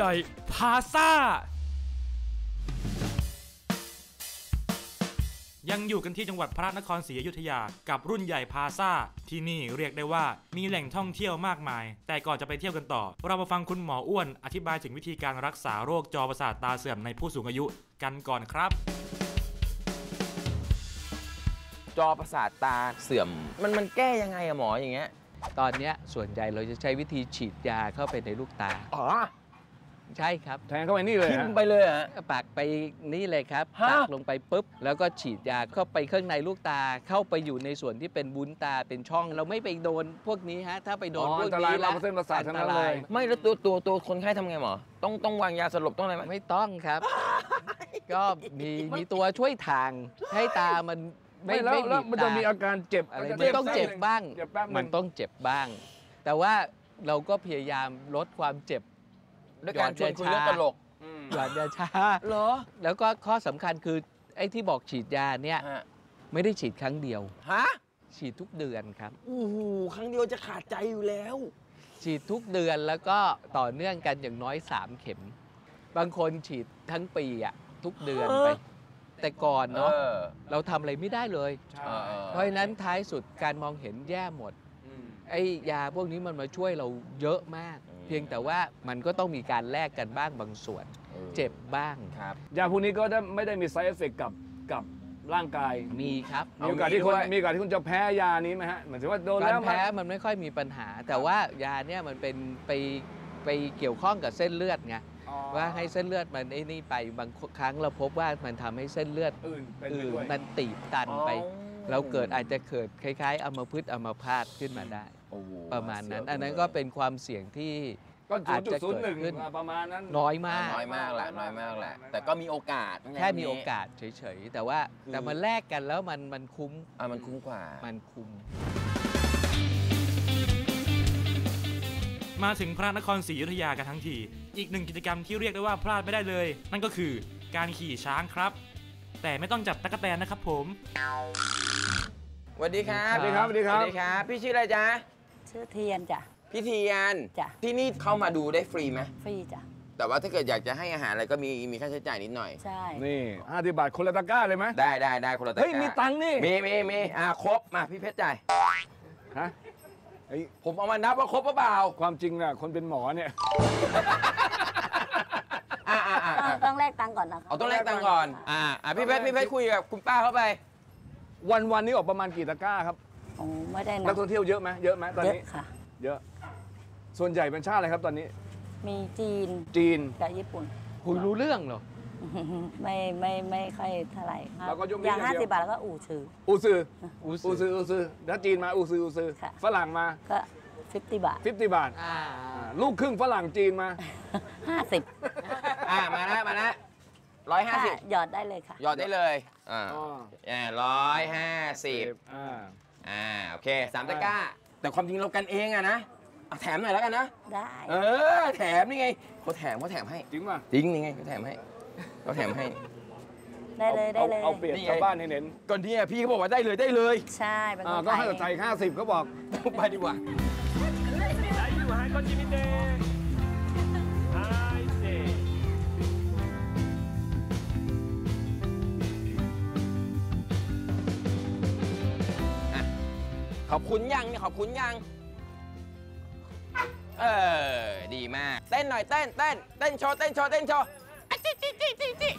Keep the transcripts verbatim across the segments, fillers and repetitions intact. ใหญ่พาซ่ายังอยู่กันที่จังหวัดพระนครศรีอยุธยากับรุ่นใหญ่พาซ่าที่นี่เรียกได้ว่ามีแหล่งท่องเที่ยวมากมายแต่ก่อนจะไปเที่ยวกันต่อเรามาฟังคุณหมออ้วนอธิบายถึงวิธีการรักษาโรคจอประสาทตาเสื่อมในผู้สูงอายุกันก่อนครับจอประสาทตาเสื่อมมันมันแก้ยังไงอะหมออย่างเงี้ยตอนนี้ส่วนใหญ่เราจะใช้วิธีฉีดยาเข้าไปในลูกตาอ๋อใช่ครับแทงเข้าไปนี่เลยทิ่มไปเลยฮะปากไปนี่เลยครับปากลงไปปุ๊บแล้วก็ฉีดยาเข้าไปข้างในลูกตาเข้าไปอยู่ในส่วนที่เป็นบุ้นตาเป็นช่องเราไม่ไปโดนพวกนี้ฮะถ้าไปโดนพวกนี้เราเส้นประสาททั้งนั้นเลยไม่แล้วตัวตัวตัวคนไข้ทำไงหมอต้องต้องวางยาสลบต้องอะไรไหมไม่ต้องครับก็มีมีตัวช่วยทางให้ตามันไม่แล้วมันจะมีอาการเจ็บอะไรมันต้องเจ็บบ้างมันต้องเจ็บบ้างแต่ว่าเราก็พยายามลดความเจ็บด้วยการชวนคุยเรื่องตลกหยอดยาชาเหรอแล้วก็ข้อสำคัญคือไอ้ที่บอกฉีดยาเนี่ยไม่ได้ฉีดครั้งเดียวฮะฉีดทุกเดือนครับโอ้โหครั้งเดียวจะขาดใจอยู่แล้วฉีดทุกเดือนแล้วก็ต่อเนื่องกันอย่างน้อยสามเข็มบางคนฉีดทั้งปีอ่ะทุกเดือนไปแต่ก่อนเนาะเราทำอะไรไม่ได้เลยเพราะฉะนั้นท้ายสุดการมองเห็นแย่หมดไอ้ยาพวกนี้มันมาช่วยเราเยอะมากเพียงแต่ว่ามันก็ต้องมีการแลกกันบ้างบางส่วนเจ็บบ้างครับยาพวกนี้ก็ไม่ได้มี ไซด์ เอฟเฟกต์กับกับร่างกายมีครับมีโอกาสที่คุณมีโอกาสที่คุณจะแพ้ยานี้ไหมฮะเหมือนว่าโดนแล้วแพ้มันไม่ค่อยมีปัญหาแต่ว่ายาเนี่ยมันเป็นไปไปเกี่ยวข้องกับเส้นเลือดไงว่าให้เส้นเลือดมันไอ้นี่ไปบางครั้งเราพบว่ามันทำให้เส้นเลือดอื่นมันตีบตันไปเราเกิดอาจจะเกิดคล้ายๆอัมพฤกษ์อัมพาตขึ้นมาได้ประมาณนั้นอันนั้นก็เป็นความเสี่ยงที่ก็อาจจะเกิดขึ้นประมาณนั้นน้อยมากน้อยมากแหละน้อยมากแหละแต่ก็มีโอกาสแค่มีโอกาสเฉยๆแต่ว่าแต่มันแลกกันแล้วมันมันคุ้มอ่ะมันคุ้มกว่ามันคุ้มมาถึงพระนครศรีอยุธยากันทั้งทีอีกหนึ่งกิจกรรมที่เรียกได้ว่าพลาดไม่ได้เลยนั่นก็คือการขี่ช้างครับแต่ไม่ต้องจับตั๊กแตนนะครับผมสวัสดีครับสวัสดีครับสวัสดีครับพี่ชื่ออะไรจ๊ะชื่อเทียนจ้ะพี่เทียนจ้ะที่นี่เข้ามาดูได้ฟรีไหมฟรีจ้ะแต่ว่าถ้าเกิดอยากจะให้อาหารอะไรก็มีมีค่าใช้จ่ายนิดหน่อยใช่นี่ห้าสิบบาทคนละตะกร้าเลยไหมได้ได้ได้คนละตะกร้าเฮ้ยมีตังค์นี่มีมีมีอ่าครบมาพี่เพชรจ่ายฮะผมเอามานับว่าครบหรือเปล่าความจริงน่ะคนเป็นหมอเนี่ยต้องแลกตังก่อนนะเอาต้องแลกตังก่อนอ่าพี่เพชรพี่เพชรคุยกับคุณป้าเข้าไปวันวันนี้ออกประมาณกี่ตะกร้าครับโอ้ไม่ได้นักท่องเที่ยวเยอะไหมเยอะไหมตอนนี้เยอะค่ะเยอะส่วนใหญ่เป็นชาติอะไรครับตอนนี้มีจีนจีนกับญี่ปุ่นคุณรู้เรื่องเหรอไม่ไม่ไม่ค่อยเท่าไหร่ครับอย่างห้าสิบบาทแล้วก็อู่ซื้ออู่ซื้ออู่ซื้ออู่ซื้อถ้าจีนมาอู่ซื้ออู่ซื้อฝรั่งมาก็ฟิฟตี้บาทฟิฟตี้บาทลูกครึ่งฝรั่งจีนมาห้าสิบอ่ามานะมานะร้อยห้าสิบหยอดได้เลยค่ะหยอดได้เลยอ่าร้อยห้าสิบอ่าโอเคสามตะกร้าแต่ความจริงเรากันเองอะนะแถมหน่อยแล้วกันนะได้เออแถมนี่ไงเขาแถมเขาแถมให้จริงป่ะจริงนี่ไงเขาแถมให้เขาแถมให้ได้เลยได้เลยเอาเปรียบชาวบ้านให้เน้นก่อนที่พี่เขาบอกว่าได้เลยได้เลยใช่ก็ให้ใจห้าสิบเขาบอกไปดีกว่าขอบคุณยังเนี่ยขอบคุณยังเออดีมากเต้นหน่อยเต้นเต้นเต้นโชว์เต้นโชว์เต้นโชว์จิจิจิจิจิ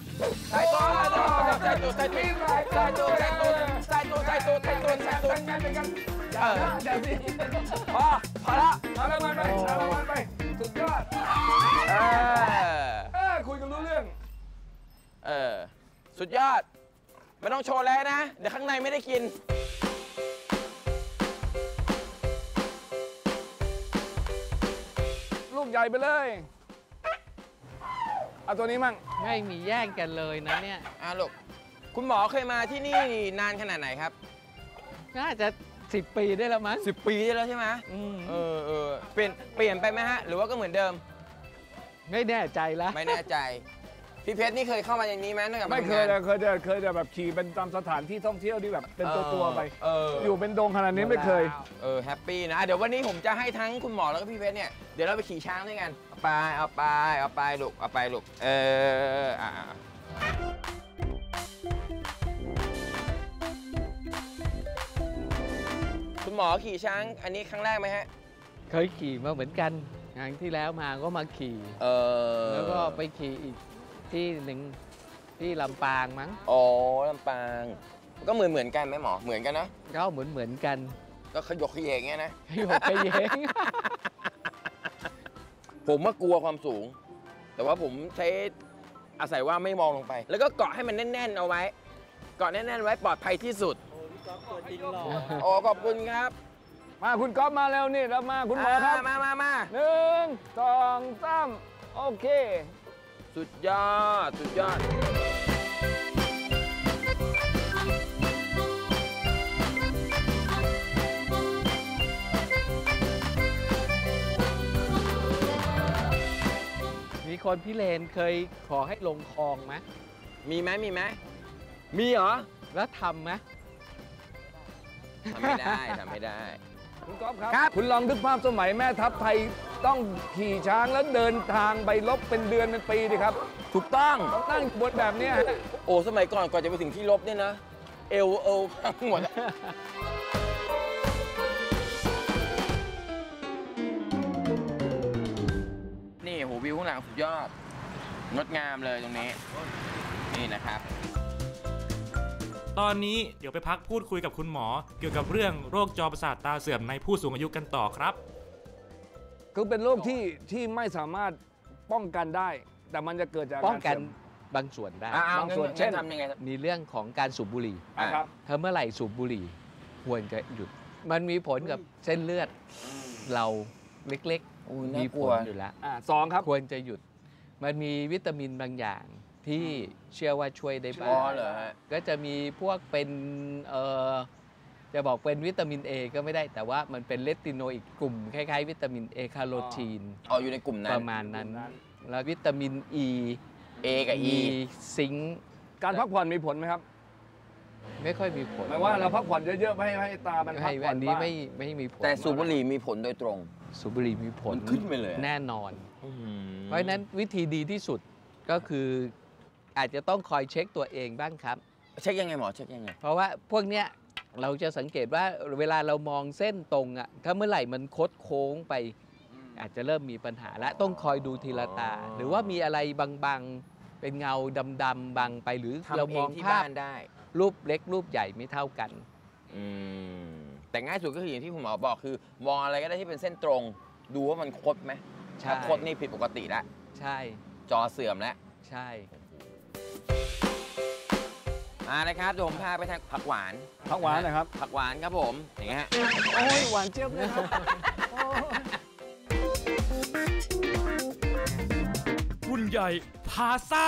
ใส่ตัวใส่ตัวใส่ตัวใส่ตัวใส่ตัวใส่ตัวใส่ตัวใส่ตัวใส่ตัวเออพอพอละพอละมันไปพอละมันไปสุดยอดเออเออคุยกันรู้เรื่องเออสุดยอดไม่ต้องโชว์แล้วนะเดี๋ยวข้างในไม่ได้กินลูกใหญ่ไปเลยเอาตัวนี้มั่งไม่มีแย่งกันเลยนะเนี่ยอ่ะลูกคุณหมอเคยมาที่นี่นานขนาดไหนครับน่าจะสิบปีได้แล้วมั้งสิบปีได้แล้วใช่ไหมเออเออเปลี่ยนเปลี่ยนไปไหมฮะหรือว่าก็เหมือนเดิมไม่แน่ใจละไม่แน่ใจ พี่เพชรนี่เคยเข้ามาอย่างนี้ไหมนอกจากไม่เคยเลยเคยจะเคยจะแบบขี่เป็นตามสถานที่ท่องเที่ยวที่แบบเป็นตัวตัวไปอยู่เป็นดงขนาดนี้ไม่เคยเออแฮปปี้นะเดี๋ยววันนี้ผมจะให้ทั้งคุณหมอแล้วก็พี่เพชรเนี่ยเดี๋ยวเราไปขี่ช้างด้วยกันเอาไปเอาไปเอาไปลูกเอาไปลูกเอออ่าคุณหมอขี่ช้างอันนี้ครั้งแรกไหมฮะเคยขี่มาเหมือนกันครั้งที่แล้วมาก็มาขี่เออแล้วก็ไปขี่อีกที่หนึ่งที่ลำปางมั้งอ๋อลำปางก็เหมือนเหมือนกันไหมหมอเหมือนกันนะก็เหมือนเหมือนกันก็ขยกขยเยงเงี้ยนะขยกขยเยงผมว่ากลัวความสูงแต่ว่าผมใช้อาศัยว่าไม่มองลงไปแล้วก็เกาะให้มันแน่นๆเอาไว้เกาะแน่นๆไว้ปลอดภัยที่สุดโอ้ขอบคุณครับมาคุณก๊อฟมาแล้วนี่แล้วมาคุณหมอครับมามามาหนึ่งสองสามโอเคสุดยอดสุดยอดมีคนพี่เลนเคยขอให้ลงคลองไหมมีไหมมีไหมมีเหรอแล้วทำไหมทำไม่ได้ทำไม่ได้คุณก๊อฟครับคุณลองนึกภาพสมัยแม่ทัพไทยต้องขี่ช้างแล้วเดินทางไปลบเป็นเดือนเป็นปีดิครับถูกต้องต้องตั้งบทแบบนี้โอ้สมัยก่อนก่อนจะไปถึงที่ลบเนี่ยนะเอวเอวหมดนี่โหวิวข้างหลังสุดยอดงดงามเลยตรงนี้นี่นะครับตอนนี้เดี๋ยวไปพักพูดคุยกับคุณหมอเกี่ยวกับเรื่องโรคจอประสาทตาเสื่อมในผู้สูงอายุกันต่อครับคือเป็นโรคที่ที่ไม่สามารถป้องกันได้แต่มันจะเกิดจากป้องกันบางส่วนได้บางส่วนเช่นทำยังไงมีเรื่องของการสูบบุหรี่ถ้าเมื่อไหร่สูบบุหรี่ควรจะหยุดมันมีผลกับเส้นเลือดเราเล็กๆมีผลอยู่แล้วสองครับควรจะหยุดมันมีวิตามินบางอย่างที่เชื่อว่าช่วยได้บ้างก็จะมีพวกเป็นเออจะบอกเป็นวิตามิน เอ ก็ไม่ได้แต่ว่ามันเป็นเลติโนอีกกลุ่มคล้ายๆวิตามิน เอ คาโรทีนอ๋ออยู่ในกลุ่มนั้นประมาณนั้นแล้ววิตามิน อี เอ กับ อี ซิงค์การพักผ่อนมีผลไหมครับไม่ค่อยมีผลหมายว่าเราพักผ่อนเยอะๆให้ให้ตามันพักผ่อนนี้ไม่ไม่มีผลแต่สูบบุหรี่มีผลโดยตรงสูบบุหรี่มีผลมันขึ้นไปเลยแน่นอนเพราะฉะนั้นวิธีดีที่สุดก็คืออาจจะต้องคอยเช็คตัวเองบ้างครับเช็คยังไงหมอเช็คยังไงเพราะว่าพวกเนี้ยเราจะสังเกตว่าเวลาเรามองเส้นตรงอ่ะถ้าเมื่อไหร่มันคดโค้งไปอาจจะเริ่มมีปัญหาและต้องคอยดูทีละตาหรือว่ามีอะไรบางๆเป็นเงาดำๆบังไปหรือเรามองภาพได้รูปเล็กรูปใหญ่ไม่เท่ากันแต่ง่ายสุดก็คืออย่างที่คุณหมอบอกคือมองอะไรก็ได้ที่เป็นเส้นตรงดูว่ามันคดไหมถ้าคดนี่ผิดปกติแล้วใช่จอเสื่อมแล้วใช่อ่านะครับผมพาไปทางผักหวานผักหวานนะครับผักหวานครับผมอย่างเงี้ยโอ้ยหวานเจี๊ยบเลยครับคุณใหญ่พาซ่า